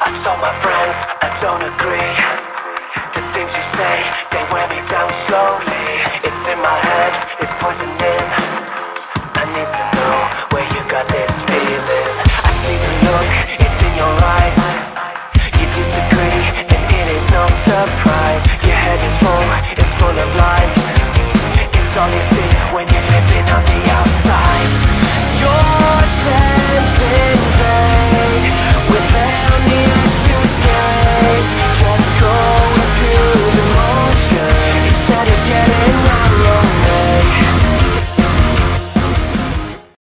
I told my friends I don't agree. The things you say, they wear me down slowly. It's in my head, it's poisoning.